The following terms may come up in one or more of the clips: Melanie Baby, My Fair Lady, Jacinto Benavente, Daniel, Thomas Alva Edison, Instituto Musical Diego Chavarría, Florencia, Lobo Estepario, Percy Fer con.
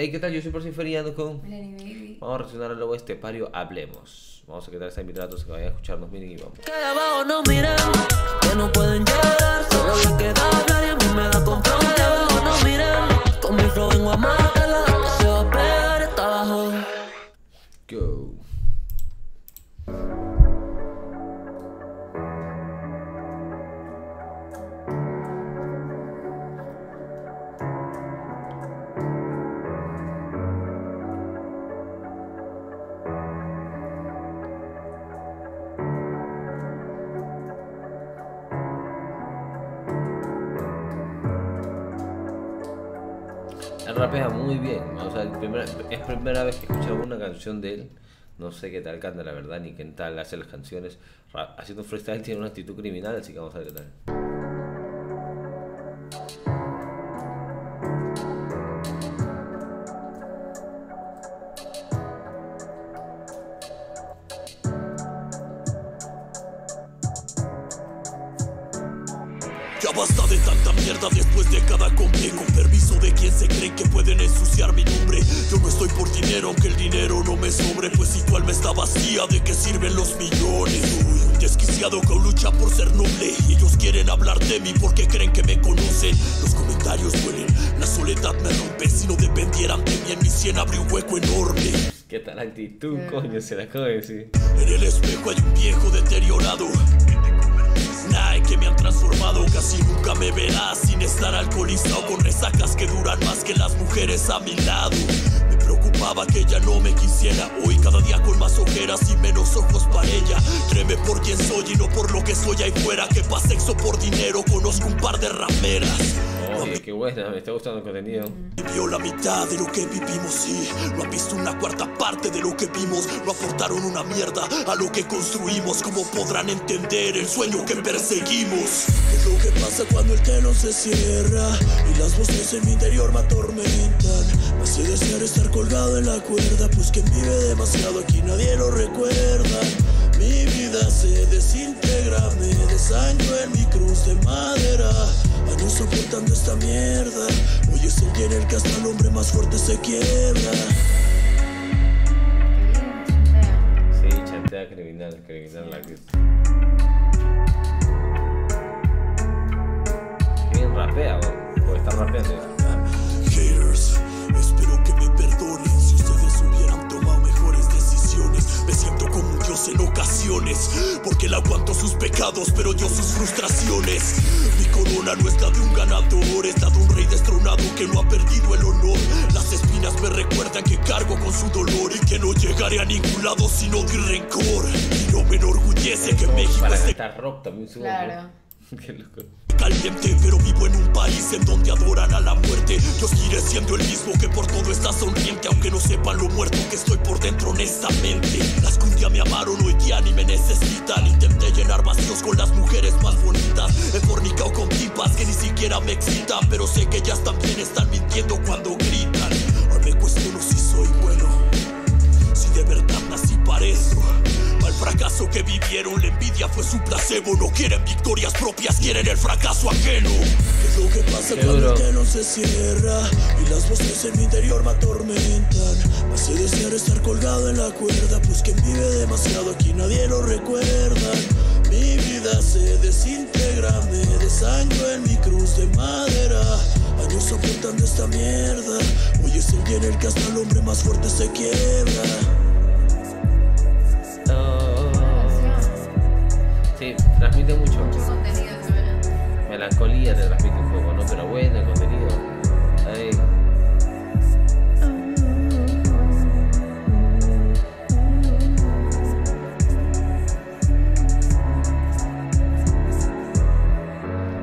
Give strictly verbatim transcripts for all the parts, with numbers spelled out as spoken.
Hey, ¿qué tal? Yo soy Percy Fer con Melanie Baby. Vamos a reaccionar al Lobo Estepario, Hablemos. Vamos a quitar a esta invitada, entonces que vayan a escucharnos. Miren y vamos. Cada abajo no miran, que no pueden llorar. Solo les queda hablar y a mí me da control. Cada abajo no miran, con mi flow vengo a matarla. Se va a pegar esta abajo. Go. Rapea muy bien, o sea, el primer, es primera vez que escucho una canción de él. No sé qué tal canta, la verdad, ni qué tal hace las canciones. Rap, haciendo freestyle tiene una actitud criminal, así que vamos a ver qué tal. Ya basta de tanta mierda después de cada comple. Con permiso de quien se cree que pueden ensuciar mi nombre. Yo no estoy por dinero, aunque el dinero no me sobre. Pues si tu alma está vacía, ¿de qué sirven los millones? Uy, un desquiciado que lucha por ser noble. Ellos quieren hablar de mí porque creen que me conocen. Los comentarios duelen, la soledad me rompe. Si no dependieran de mí, en mi sien abre un hueco enorme. ¿Qué tal actitud, coño? Se la acabo de decir. En el espejo hay un viejo deteriorado. Ay, que me han transformado, casi nunca me verás sin estar alcoholizado, con resacas que duran más que las mujeres a mi lado. Me preocupaba que ella no me quisiera, hoy cada día con más ojeras y menos ojos para ella. Créeme por quien soy y no por lo que soy ahí fuera, que pa' sexo por dinero conozco un par de rameras. Oye, qué buena, me está gustando el contenido. Vivió la mitad de lo que vivimos, sí. No ha visto una cuarta parte de lo que vimos. No aportaron una mierda a lo que construimos. ¿Cómo podrán entender el sueño que perseguimos? Es lo que pasa cuando el telón se cierra y las voces en mi interior me atormentan. Me hace desear estar colgado en la cuerda, pues quien vive demasiado aquí nadie lo recuerda. Mi vida se desintegra, me desancho en mi cruz de madera. Años soportando esta mierda, hoy es el día en el que hasta el hombre más fuerte se quiebra. Sí, chantea criminal, criminal la cruz. Bien rapea, ¿no? Porque está rapeando. Haters, espero que me perdonen si ustedes hubieran tomado mejores decisiones. Me siento como un dios en ocasiones, porque él aguantó sus pecados, pero yo sus frustraciones. Corona no está de un ganador, está de un rey destronado que no ha perdido el honor. Las espinas me recuerdan que cargo con su dolor y que no llegaré a ningún lado sin odio y rencor. Y no me enorgullece que México esté... Claro. Qué loco. Caliente, pero vivo en un país en donde adoran a la muerte. Yo seguiré siendo el mismo que por todo está sonriente, aunque no sepan lo muerto que estoy por dentro honestamente. Las que un día me amaron hoy día ni me necesitan. Intenté llenar vacíos con las mujeres más bonitas. He fornicado con tipas que ni siquiera me excitan, pero sé que ellas también están mintiendo cuando gritan. Ahora me cuestiono si soy bueno, si de verdad nací para eso. El fracaso que vivieron, la envidia fue su placebo. No quieren victorias propias, quieren el fracaso ajeno. Es lo que pasa cuando el telón se cierra y las voces en mi interior me atormentan. Me hace desear estar colgado en la cuerda, pues quien vive demasiado aquí nadie lo recuerda. Mi vida se desintegra, me desancho en mi cruz de madera. Años soportando esta mierda, hoy es el día en el que hasta el hombre más fuerte se quiebra. Sí, transmite mucho. Mucho contenido, ¿no? Melancolía te transmite un poco, ¿no? Pero bueno, el contenido. Ahí.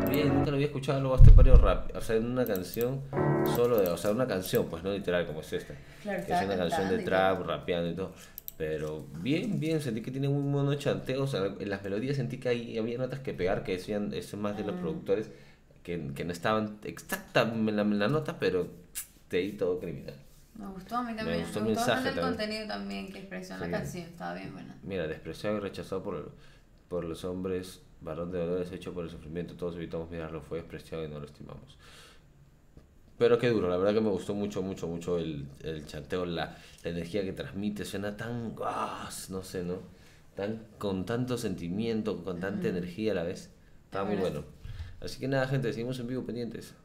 Bien, nunca lo había escuchado Lobo Estepario rap. O sea, en una canción solo de. O sea, una canción, pues no literal como es esta. Claro, que es una canción de trap, rapeando y todo. Pero bien, bien, sentí que tiene un mono chanteo. O sea, en las melodías sentí que ahí había notas que pegar, que decían, eso es más de los productores, que, que no estaban exactas en la, la nota, pero te di todo criminal. Me gustó a mí también, me gustó, me gustó bastante el contenido también que expresó en sí. La canción, estaba bien buena. Mira, despreciado y rechazado por, por los hombres, varón de dolores hecho por el sufrimiento, todos evitamos mirarlo, fue despreciado y no lo estimamos. Pero qué duro, la verdad que me gustó mucho, mucho, mucho el, el chanteo, la, la energía que transmite, suena tan, oh, no sé, ¿no? Tan, con tanto sentimiento, con tanta uh-huh. energía a la vez, está muy bueno. Así que nada, gente, seguimos en vivo pendientes.